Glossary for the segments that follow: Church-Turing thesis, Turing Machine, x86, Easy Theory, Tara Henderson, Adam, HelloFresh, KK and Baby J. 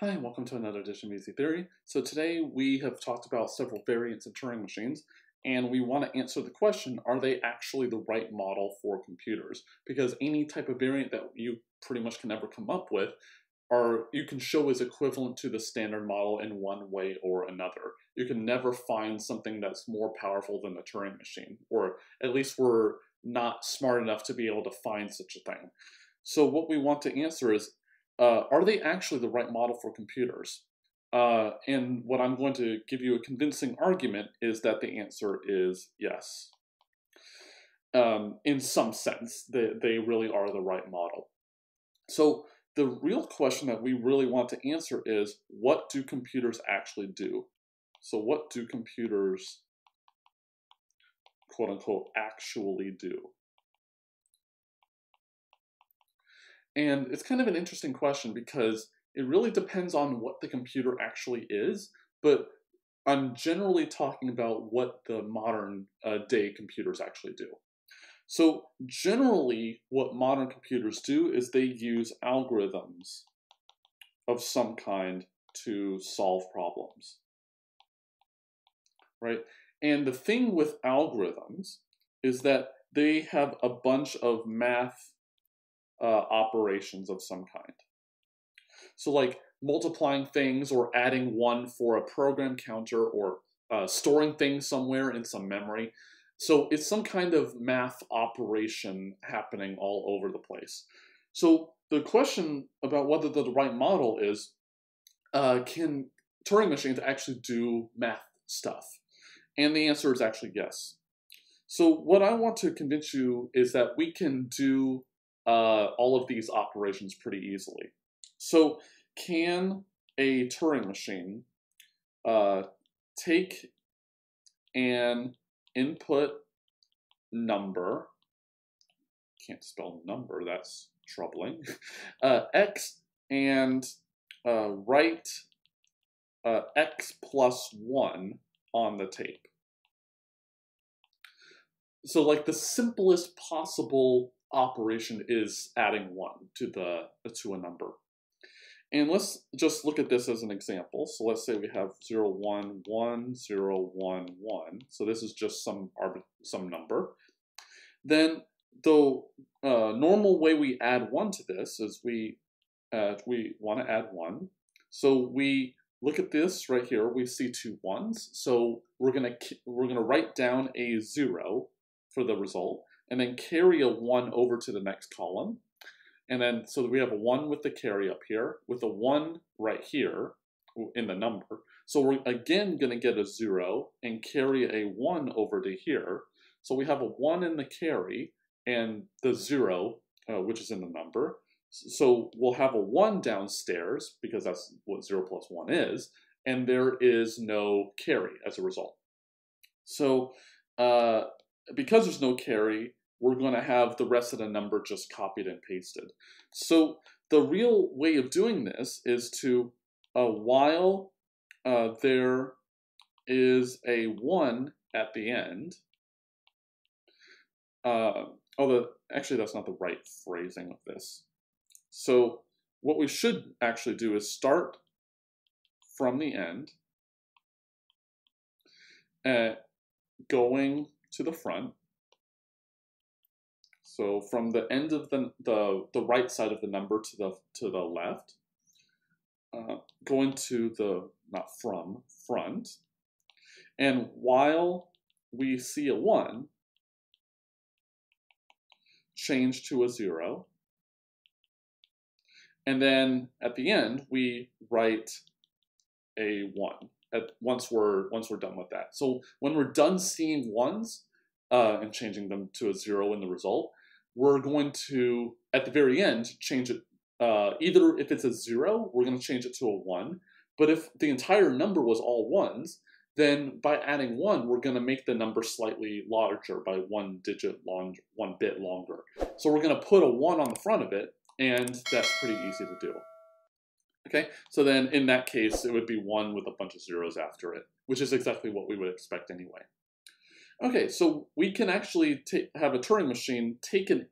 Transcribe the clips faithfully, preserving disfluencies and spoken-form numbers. Hi, and welcome to another edition of Easy Theory. So today we have talked about several variants of Turing machines, and we want to answer the question, are they actually the right model for computers? Because any type of variant that you pretty much can ever come up with, are you can show is equivalent to the standard model in one way or another. You can never find something that's more powerful than the Turing machine, or at least we're not smart enough to be able to find such a thing. So what we want to answer is, Uh, are they actually the right model for computers? Uh, and what I'm going to give you a convincing argument is that the answer is yes. Um, in some sense, they, they really are the right model. So the real question that we really want to answer is, what do computers actually do? So what do computers, quote unquote, actually do? And it's kind of an interesting question because it really depends on what the computer actually is, but I'm generally talking about what the modern uh, day computers actually do. So generally, what modern computers do is they use algorithms of some kind to solve problems, right? And the thing with algorithms is that they have a bunch of math Uh, operations of some kind. So like multiplying things or adding one for a program counter or uh, storing things somewhere in some memory. So it's some kind of math operation happening all over the place. So the question about whether the right model is, uh, can Turing machines actually do math stuff? And the answer is actually yes. So what I want to convince you is that we can do Uh, all of these operations pretty easily. So can a Turing machine uh, take an input number, can't spell number, that's troubling, uh, x and uh, write uh, x plus one on the tape? So like the simplest possible operation is adding one to the to a number. And let's just look at this as an example. So let's say we have zero one one zero one one. So this is just some some number. Then the uh, normal way we add one to this is we uh, we want to add one. So we look at this right here. We see two ones. So we're gonna we're gonna write down a zero for the result, and then carry a one over to the next column. And then, so we have a one with the carry up here, with a one right here in the number. So we're again gonna get a zero and carry a one over to here. So we have a one in the carry and the zero, uh, which is in the number. So we'll have a one downstairs because that's what zero plus one is, and there is no carry as a result. So uh, because there's no carry, we're going to have the rest of the number just copied and pasted. So the real way of doing this is to, uh, while uh, there is a one at the end, uh, although actually that's not the right phrasing of this. So what we should actually do is start from the end, uh, going to the front. So from the end of the, the, the right side of the number to the, to the left, uh, going to the, not from, front. And while we see a one, change to a zero. And then at the end, we write a one. At once we're once we're done with that. So when we're done seeing ones uh, and changing them to a zero in the result, we're going to, at the very end, change it. Uh, either if it's a zero, we're going to change it to a one. But if the entire number was all ones, then by adding one, we're going to make the number slightly larger by one digit long, one bit longer. So we're going to put a one on the front of it, and that's pretty easy to do. Okay, so then in that case, it would be one with a bunch of zeros after it, which is exactly what we would expect anyway. Okay, so we can actually have a Turing machine take an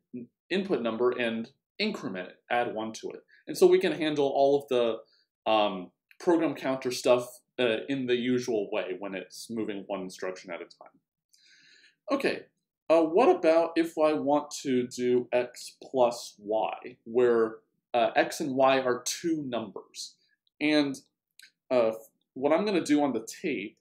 input number and increment it, add one to it. And so we can handle all of the um, program counter stuff uh, in the usual way when it's moving one instruction at a time. Okay, uh, what about if I want to do x plus y, where uh, x and y are two numbers? And uh, what I'm going to do on the tape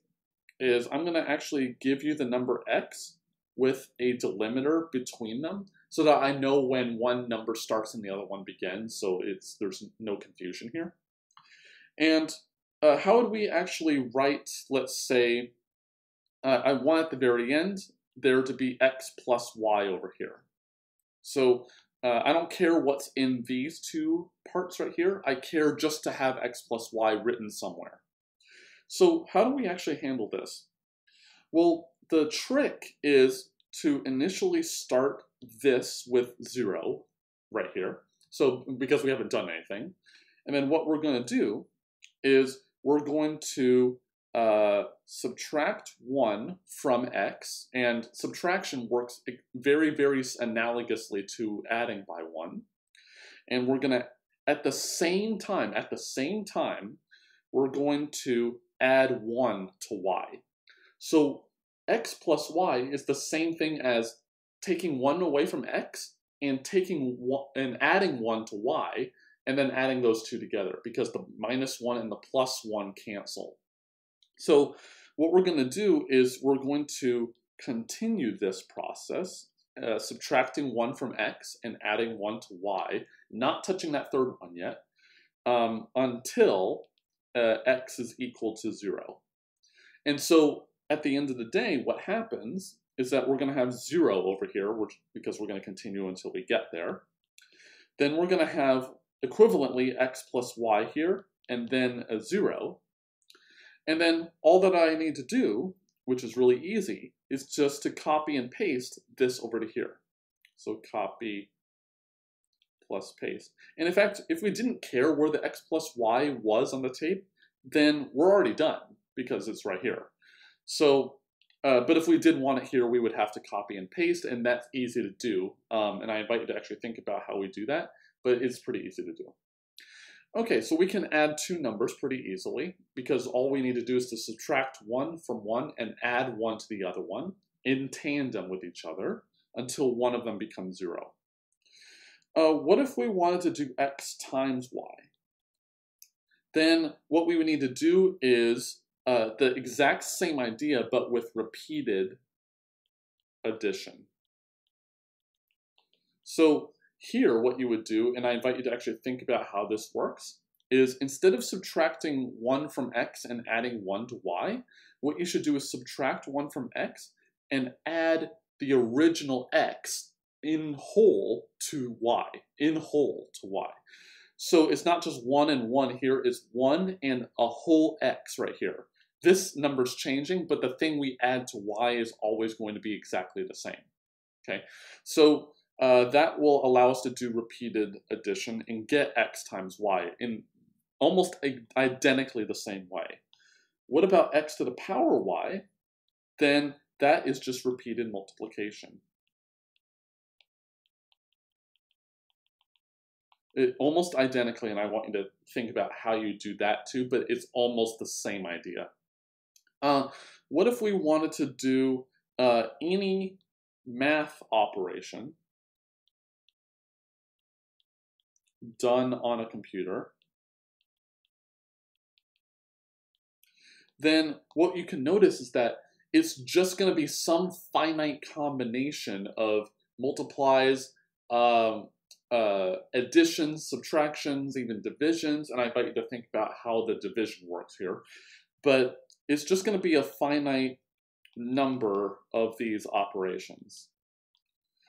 is I'm going to actually give you the number x with a delimiter between them, so that I know when one number starts and the other one begins, so it's there's no confusion here. And uh, how would we actually write, let's say, uh, I want at the very end there to be x plus y over here. So uh, I don't care what's in these two parts right here, I care just to have x plus y written somewhere. So how do we actually handle this? Well, the trick is to initially start this with zero right here, so because we haven't done anything. And then what we're going to do is we're going to uh, subtract one from x, and subtraction works very, very analogously to adding by one. And we're going to, at the same time, at the same time, we're going to add one to y. So x plus y is the same thing as taking one away from x and taking one, and adding one to y, and then adding those two together, because the minus one and the plus one cancel. So what we're going to do is we're going to continue this process, uh, subtracting one from x and adding one to y, not touching that third one yet, um, until uh, x is equal to zero. And so at the end of the day, what happens is that we're going to have zero over here, which, because we're going to continue until we get there. Then we're going to have, equivalently, x plus y here, and then a zero. And then all that I need to do, which is really easy, is just to copy and paste this over to here. So copy plus paste. And in fact, if we didn't care where the x plus y was on the tape, then we're already done, because it's right here. So, uh, but if we did want it here, we would have to copy and paste, and that's easy to do. Um, and I invite you to actually think about how we do that, but it's pretty easy to do. Okay, so we can add two numbers pretty easily, because all we need to do is to subtract one from one and add one to the other one in tandem with each other until one of them becomes zero. Uh, what if we wanted to do x times y? Then what we would need to do is Uh, the exact same idea, but with repeated addition. So here what you would do, and I invite you to actually think about how this works, is instead of subtracting one from x and adding one to y, what you should do is subtract one from x and add the original x in whole to y, in whole to y. So it's not just one and one here, it's one and a whole x right here. This number's changing, but the thing we add to y is always going to be exactly the same. Okay, so uh, that will allow us to do repeated addition and get x times y in almost identically the same way. What about x to the power y? Then that is just repeated multiplication. It, almost identically, and I want you to think about how you do that too, but it's almost the same idea. Uh, what if we wanted to do uh, any math operation done on a computer? Then what you can notice is that it's just going to be some finite combination of multiplies, um, Uh, additions, subtractions, even divisions, and I invite you to think about how the division works here. But it's just going to be a finite number of these operations.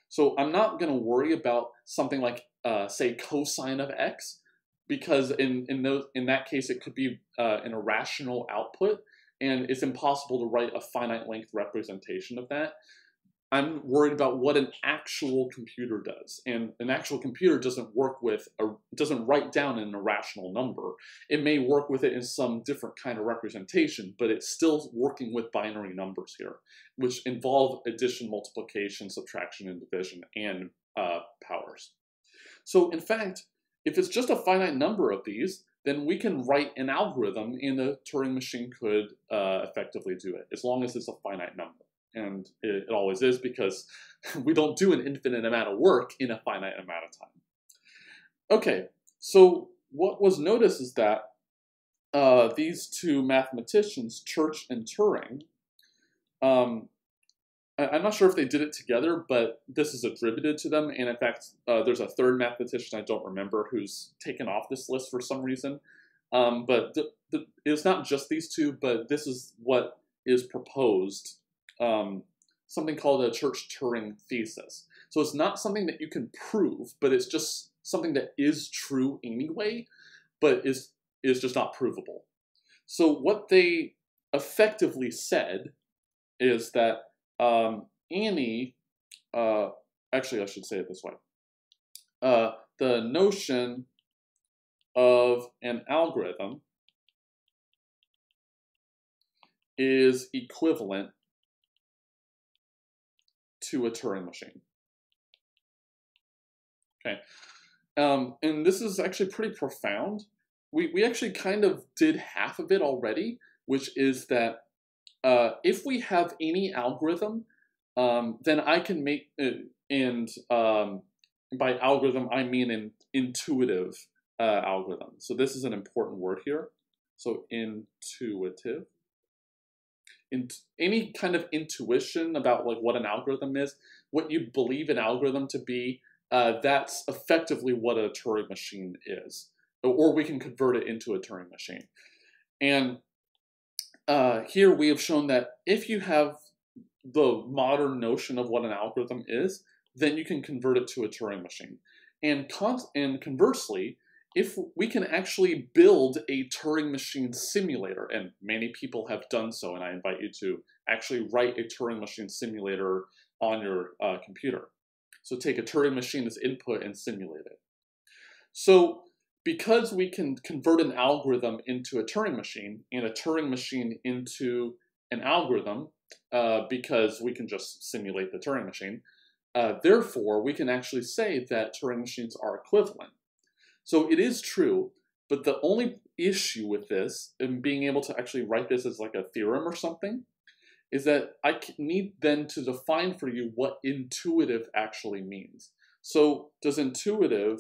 So I'm not going to worry about something like, uh, say, cosine of x, because in in those in that case it could be uh, an irrational output, and it's impossible to write a finite length representation of that. I'm worried about what an actual computer does, and an actual computer doesn't work with, a, doesn't write down an irrational number. It may work with it in some different kind of representation, but it's still working with binary numbers here, which involve addition, multiplication, subtraction, and division, and uh, powers. So in fact, If it's just a finite number of these, then we can write an algorithm and the Turing machine could uh, effectively do it, as long as it's a finite number. And it, it always is, because we don't do an infinite amount of work in a finite amount of time. Okay, so what was noticed is that uh, these two mathematicians, Church and Turing, um, I, I'm not sure if they did it together, but this is attributed to them. And in fact, uh, there's a third mathematician I don't remember who's taken off this list for some reason. Um, but the, the, it's not just these two, but this is what is proposed. Um, something called a Church-Turing thesis. So it's not something that you can prove, but it's just something that is true anyway, but is, is just not provable. So what they effectively said is that um, any, uh, actually I should say it this way, uh, the notion of an algorithm is equivalent to a Turing machine. Okay, um, and this is actually pretty profound. We, we actually kind of did half of it already, which is that uh, if we have any algorithm, um, then I can make, and um, by algorithm I mean an intuitive uh, algorithm. So this is an important word here. So intuitive. In any kind of intuition about like what an algorithm is, what you believe an algorithm to be, uh, that's effectively what a Turing machine is. Or we can convert it into a Turing machine. And uh, here we have shown that if you have the modern notion of what an algorithm is, then you can convert it to a Turing machine. And, con and conversely, if we can actually build a Turing machine simulator, and many people have done so, and I invite you to actually write a Turing machine simulator on your uh, computer. So take a Turing machine as input and simulate it. So because we can convert an algorithm into a Turing machine, and a Turing machine into an algorithm, uh, because we can just simulate the Turing machine, uh, therefore we can actually say that Turing machines are equivalent. So it is true, but the only issue with this, and being able to actually write this as like a theorem or something, is that I need then to define for you what intuitive actually means. So does intuitive,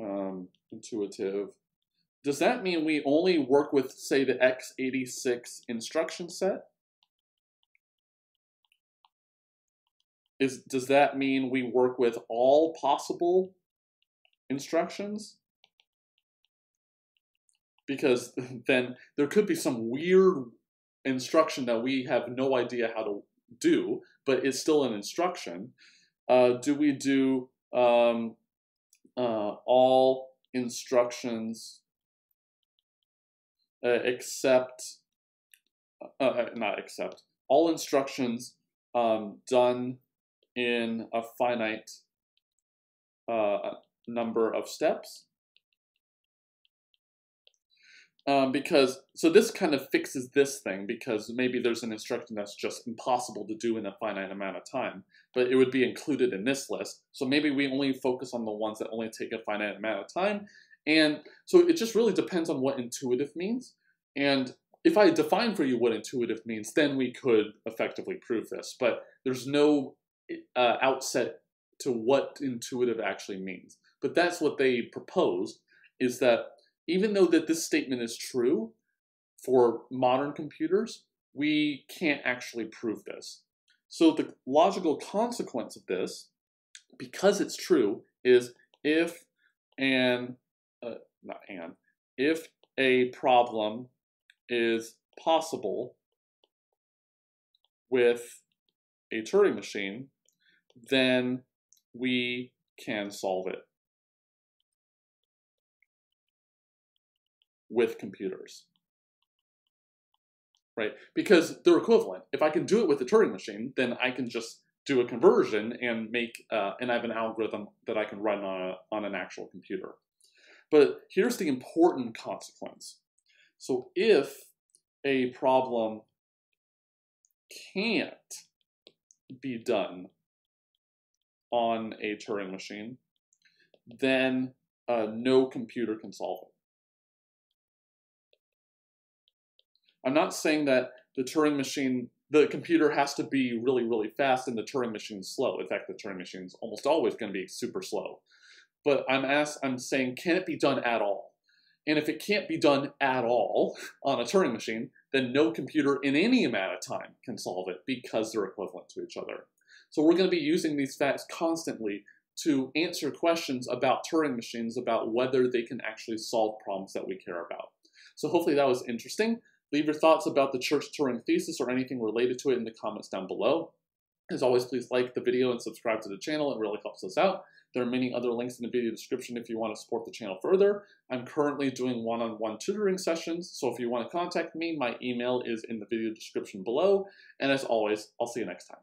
um, intuitive, does that mean we only work with, say, the x eighty-six instruction set? Is, does that mean we work with all possible instructions? Because then there could be some weird instruction that we have no idea how to do, but it's still an instruction. Uh, do we do um, uh, all instructions uh, except, uh, not except, all instructions um, done in a finite uh, number of steps, um, because so this kind of fixes this thing, because maybe there's an instruction that's just impossible to do in a finite amount of time, but it would be included in this list. So maybe we only focus on the ones that only take a finite amount of time, and so it just really depends on what intuitive means. And if I define for you what intuitive means, then we could effectively prove this, but there's no uh, outset to what intuitive actually means. But that's what they proposed, is that even though that this statement is true for modern computers, we can't actually prove this. So the logical consequence of this, because it's true, is if an, uh, not an, if a problem is possible with a Turing machine, then we can solve it with computers, right? Because they're equivalent. If I can do it with the Turing machine, then I can just do a conversion and make, uh, and I have an algorithm that I can run on, a, on an actual computer. But here's the important consequence. So if a problem can't be done on a Turing machine, then uh, no computer can solve it. I'm not saying that the Turing machine, the computer has to be really, really fast and the Turing machine slow. In fact, the Turing machine is almost always going to be super slow. But I'm, asked, I'm saying, can it be done at all? And if it can't be done at all on a Turing machine, then no computer in any amount of time can solve it because they're equivalent to each other. So we're going to be using these facts constantly to answer questions about Turing machines, about whether they can actually solve problems that we care about. So hopefully that was interesting. Leave your thoughts about the Church-Turing thesis or anything related to it in the comments down below. As always, please like the video and subscribe to the channel. It really helps us out. There are many other links in the video description if you want to support the channel further. I'm currently doing one-on-one tutoring sessions, so if you want to contact me, my email is in the video description below. And as always, I'll see you next time.